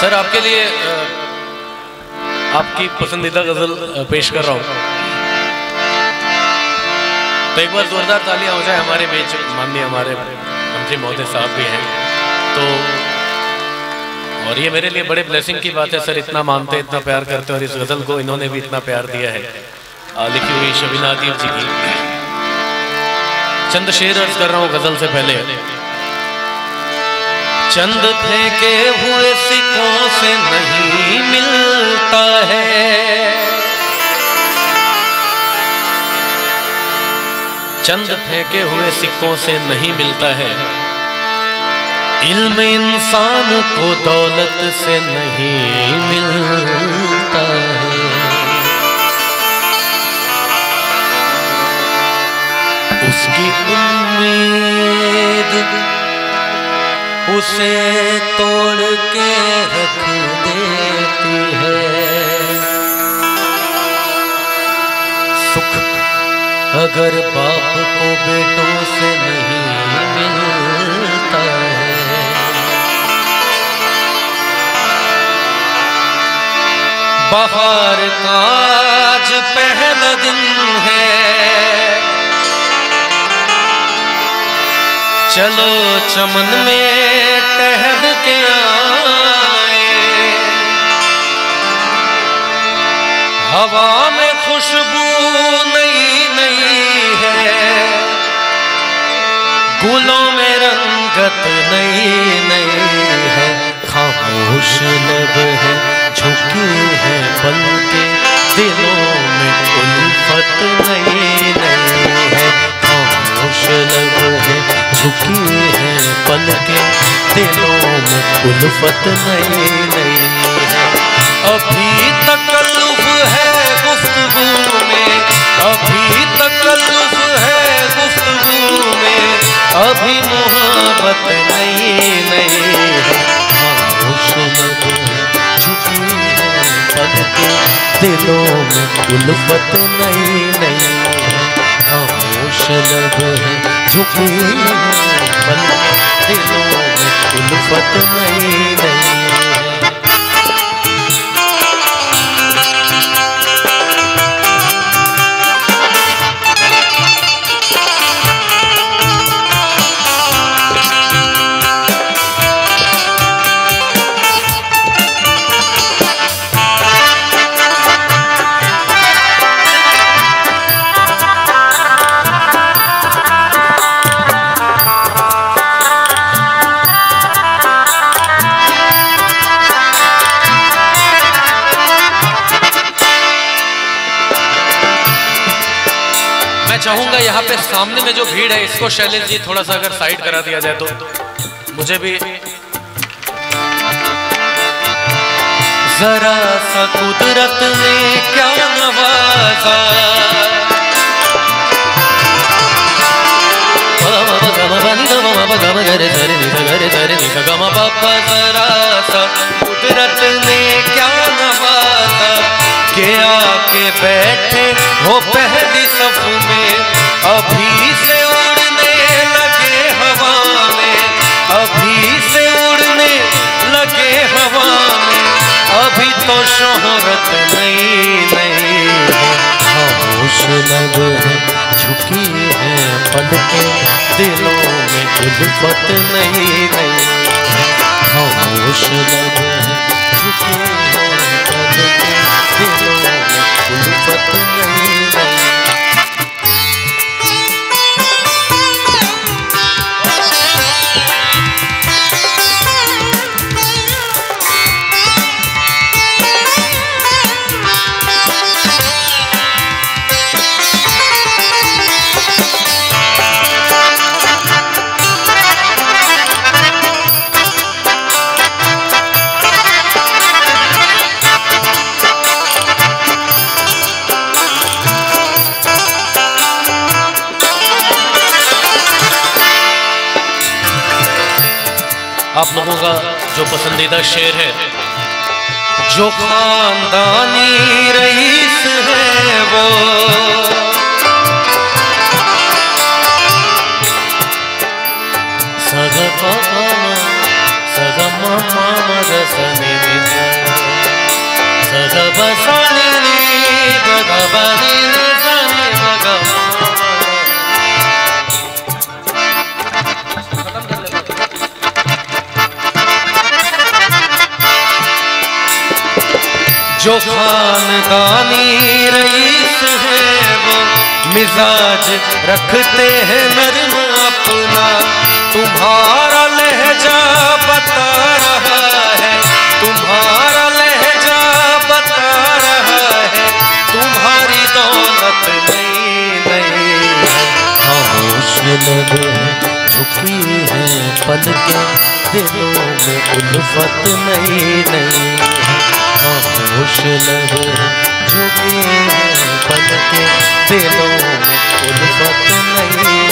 Sir आपके लिए आपकी पसंदीदा गजल पेश कर रहा हूँ, तो एक बार जोरदार तालियां हो जाए। हमारे बीच माननीय हमारे मंत्री महोदय साहब भी हैं, तो और ये मेरे लिए बड़े ब्लेसिंग की बात है सर, इतना मानते हैं, इतना प्यार करते हैं, और इस गजल को इन्होंने भी इतना प्यार दिया है। लिखी हुई शबीना जी की चंद शेर अर्ज कर रहा हूँ गजल से पहले। चंद फेंके हुए सिक्कों से नहीं मिलता है, चंद फेंके हुए सिक्कों से नहीं मिलता है, इल्म इंसान को दौलत से नहीं मिलता है। उसकी उम्मीद उसे तोड़ के रख देती है, सुख अगर बाप को बेटों से नहीं मिलता है। बाहर का आज पहला दिन है, चलो चमन में टहल के आए, हवा में खुशबू नई नई है, गुलों में रंगत नई नई है। खामोश लब है झुकी है पलके, दिलों में उल्फत नई नई है। खामोश लब है झुकी है पलके, दिलों में उल्फत नई नई है। अभी तकल्लुफ है गुफ्तगू में, अभी तकल्लुफ है गुफ्तगू में, अभी मोहब्बत नई नई है। खामोश लब है झुकी है पलके, दिलों में उल्फत नई नई है। खामोश लब है झुकी दिलों में उल्फत नई नई है। चाहूंगा यहाँ पे सामने में जो भीड़ है इसको शैलेंद्र जी थोड़ा सा अगर साइड करा दिया जाए तो मुझे भी जरा सा कुदरत ने क्या नवाजा, जरा सा कुदरत ने क्या नवाजा के आके बैठे हो पहली सफ में, अभी से उड़ने लगे हवा में, अभी से उड़ने लगे हवा में, अभी तो शोहरत नई नई है। खामोश लब है झुकी है पलके, दिलों में उल्फत नई नई है। खामोश लब है झुकी है पलके, दिलों में उल्फत नई। आप लोगों का जो पसंदीदा शेर है, जो खानदानी रईस है वो, सगा मामा सगा मामा रसने जो खानदानी रईस है वो मिजाज रखते हैं नर्म अपना। तुम्हारा लहजा बता रहा है, तुम्हारा लहजा बता रहा है तुम्हारी दौलत नहीं नहीं है। झुकी है पलके दिलों में उल्फत नहीं नहीं है। खामोश लहो झुके हैं पलके दिलों में उल्फत नहीं नहीं।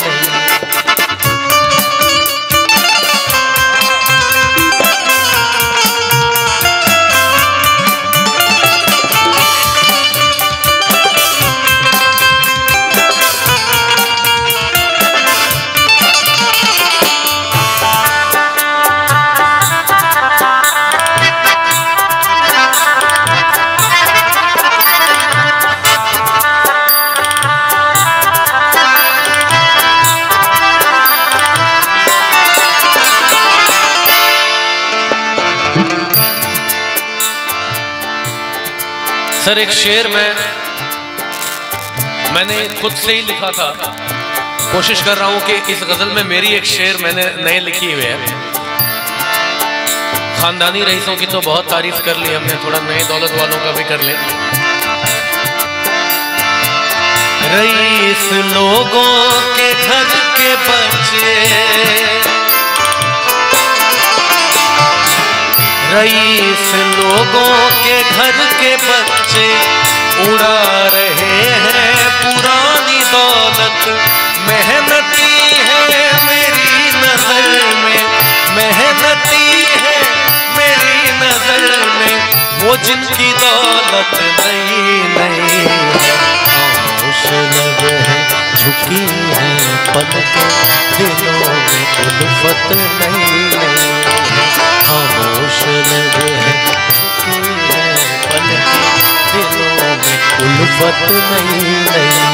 सर एक शेर में मैंने खुद से ही लिखा था, कोशिश कर रहा हूं कि इस गजल में मेरी एक शेर मैंने नए लिखी हुए हैं। खानदानी रईसों की तो बहुत तारीफ कर ली हमने, थोड़ा नए दौलत वालों का भी कर ले। रईस लोगों के घर के बच्चे, रईस लोगों के घर के बच्चे उड़ा रहे हैं पुरानी दौलत। मेहनती है मेरी नजर में, मेहनती है मेरी नजर में वो जिनकी दौलत नहीं नहीं है। झुकी है पलकें दिलों में उल्फत नहीं नहीं। खामोश लगे झुकी है पलकें दिलों में उल्फत नहीं नहीं।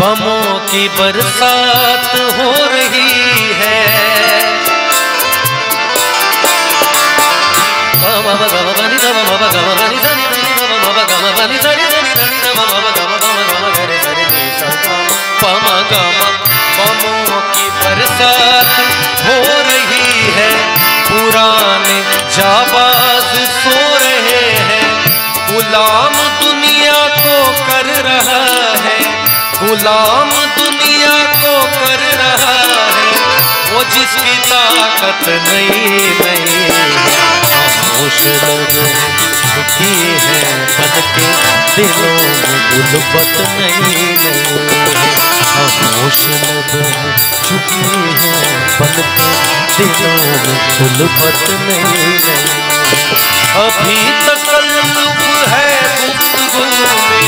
बमों की बरसात हो रही है, बमों की बरसात हो रही है। पुराने जाबाज सो रहे हैं, गुलाम दुनिया को कर रहा है, गुलाम दुनिया को कर रहा है वो जिसकी ताकत नहीं नहीं। खामोश लोगों झुकी है पलके दिलों में उल्फत नहीं नहीं। खामोश लोगों झुकी है पलके दिलों में उल्फत नहीं नहीं। अभी तकल्लुफ़ है गुफ्तगू में,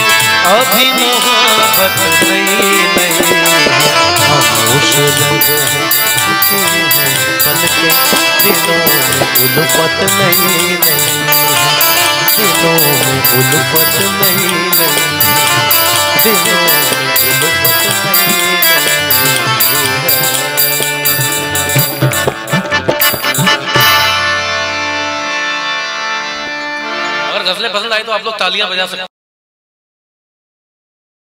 अभी मोहब्बत नहीं नहीं। खामोश लगे झुके हैं पलके दिलों में उल्फत नहीं नहीं। दिलों में उल्फत नहीं नहीं। दिलों में उल्फत नहीं नहीं। गजलें पसंद आई तो आप लोग तालियां बजा सकते हैं।